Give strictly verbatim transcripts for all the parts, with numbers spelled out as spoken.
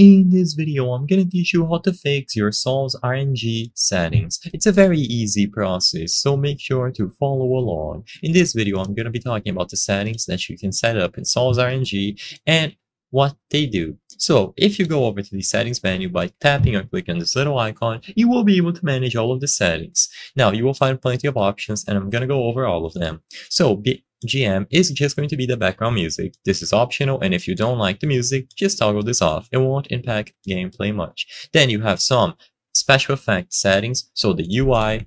In this video, I'm gonna teach you how to fix your Sol's R N G settings. It's a very easy process, so make sure to follow along. In this video, I'm gonna be talking about the settings that you can set up in Sol's R N G and what they do. So if you go over to the settings menu by tapping or clicking on this little icon, you will be able to manage all of the settings. Now you will find plenty of options and I'm gonna go over all of them. So G M is just going to be the background music. This is optional, and if you don't like the music, just toggle this off. It won't impact gameplay much. Then you have some special effect settings, so the U I,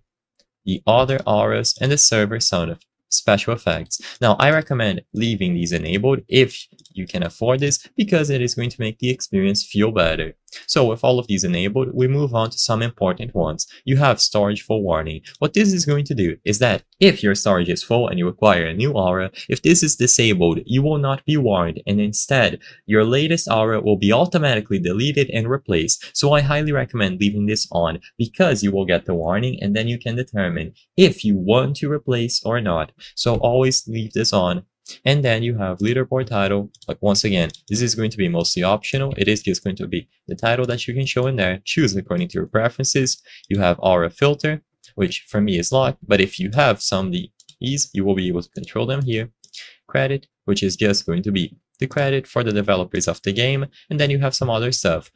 the other auras, and the server sound effects. Special effects. Now I recommend leaving these enabled if you can afford this, because it is going to make the experience feel better. So with all of these enabled, we move on to some important ones. You have storage forwarding. What this is going to do is that if your storage is full and you acquire a new aura, if this is disabled, you will not be warned, and instead your latest aura will be automatically deleted and replaced. So I highly recommend leaving this on, because you will get the warning and then you can determine if you want to replace or not. So always leave this on. And then you have leaderboard title. Like, once again, this is going to be mostly optional. It is just going to be the title that you can show in there. Choose according to your preferences. You have aura filter, which for me is locked, but if you have some of these, you will be able to control them here. Credit, which is just going to be the credit for the developers of the game. And then you have some other stuff.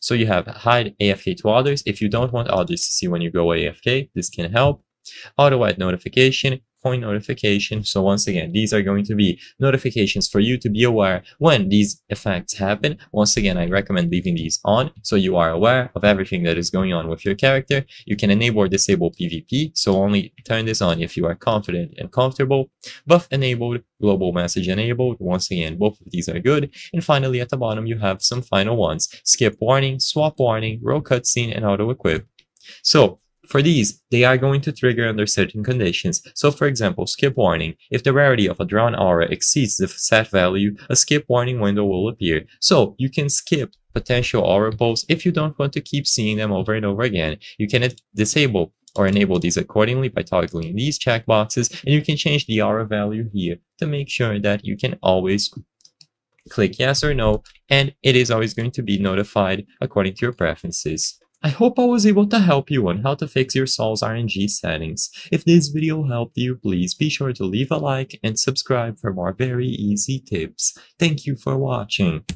So you have hide A F K to others. If you don't want others to see when you go A F K, this can help. Auto add notification, coin notification. So once again, these are going to be notifications for you to be aware when these effects happen. Once again, I recommend leaving these on so you are aware of everything that is going on with your character. You can enable or disable P V P, so only turn this on if you are confident and comfortable. Buff enabled, global message enabled. Once again, both of these are good. And finally, at the bottom, you have some final ones: skip warning, swap warning, roll cutscene, and auto equip. So for these, they are going to trigger under certain conditions. So for example, skip warning. If the rarity of a drawn aura exceeds the set value, a skip warning window will appear. So you can skip potential aura posts if you don't want to keep seeing them over and over again. You can disable or enable these accordingly by toggling these checkboxes, and you can change the aura value here to make sure that you can always click yes or no, and it is always going to be notified according to your preferences. I hope I was able to help you on how to fix your Sol's R N G settings. If this video helped you, please be sure to leave a like and subscribe for more very easy tips. Thank you for watching.